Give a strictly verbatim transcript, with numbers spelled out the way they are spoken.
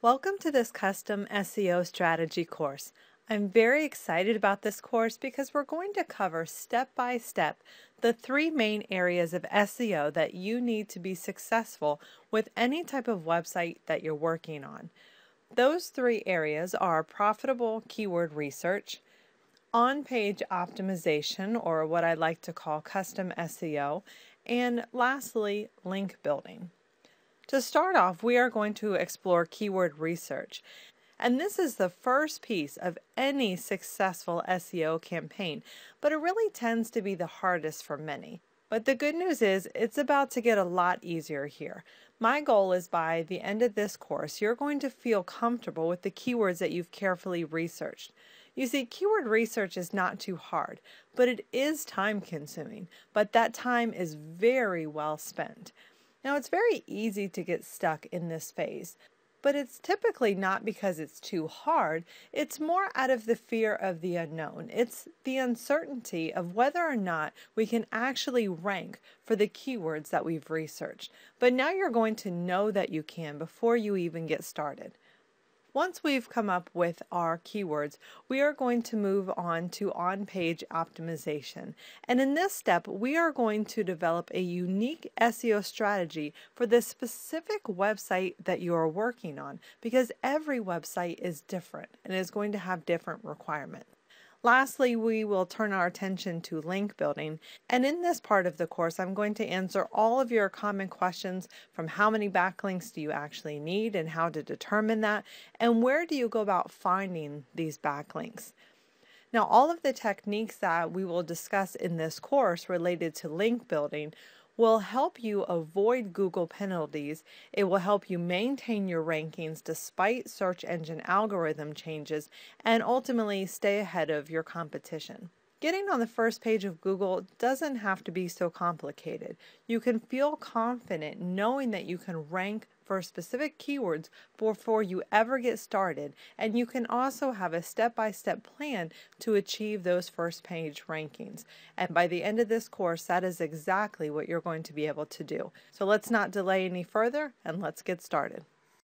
Welcome to this custom S E O strategy course. I'm very excited about this course because we're going to cover step by step the three main areas of S E O that you need to be successful with any type of website that you're working on. Those three areas are profitable keyword research, on-page optimization, or what I like to call custom S E O, and lastly, link building. To start off, we are going to explore keyword research. And this is the first piece of any successful S E O campaign, but it really tends to be the hardest for many. But the good news is it's about to get a lot easier here. My goal is by the end of this course, you're going to feel comfortable with the keywords that you've carefully researched. You see, keyword research is not too hard, but it is time-consuming, but that time is very well spent. Now, it's very easy to get stuck in this phase, but it's typically not because it's too hard. It's more out of the fear of the unknown. It's the uncertainty of whether or not we can actually rank for the keywords that we've researched. But now you're going to know that you can before you even get started. Once we've come up with our keywords, we are going to move on to on-page optimization. And in this step, we are going to develop a unique S E O strategy for the specific website that you are working on, because every website is different and is going to have different requirements. Lastly, we will turn our attention to link building, and in this part of the course I'm going to answer all of your common questions, from how many backlinks do you actually need and how to determine that, and where do you go about finding these backlinks. Now, all of the techniques that we will discuss in this course related to link building will help you avoid Google penalties. It will help you maintain your rankings despite search engine algorithm changes, and ultimately stay ahead of your competition. Getting on the first page of Google doesn't have to be so complicated. You can feel confident knowing that you can rank for specific keywords before you ever get started, and you can also have a step-by-step plan to achieve those first page rankings. And by the end of this course, that is exactly what you're going to be able to do. So let's not delay any further, and let's get started.